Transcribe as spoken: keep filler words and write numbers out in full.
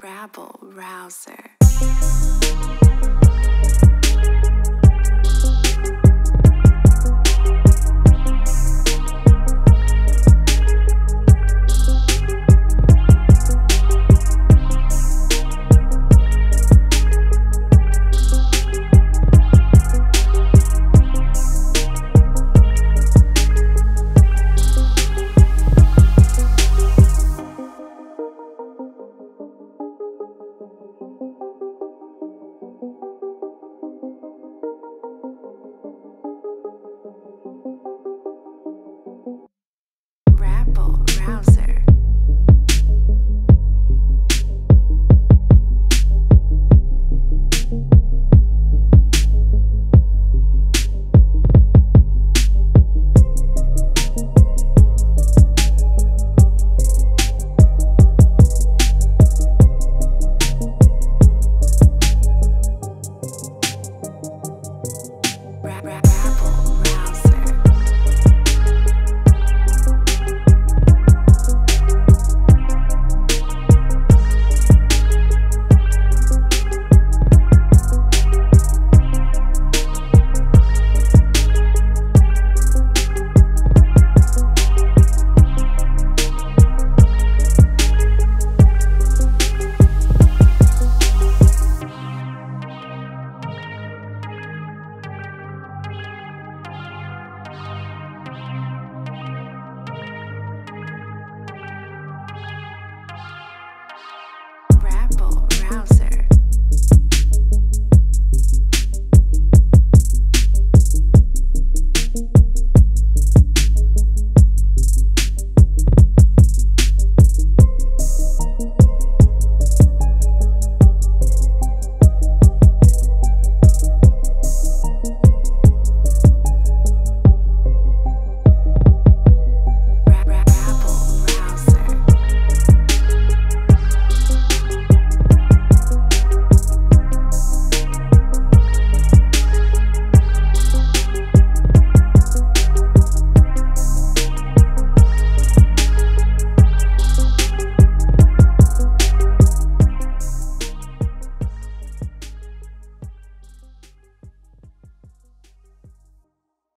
Rabble Rouser.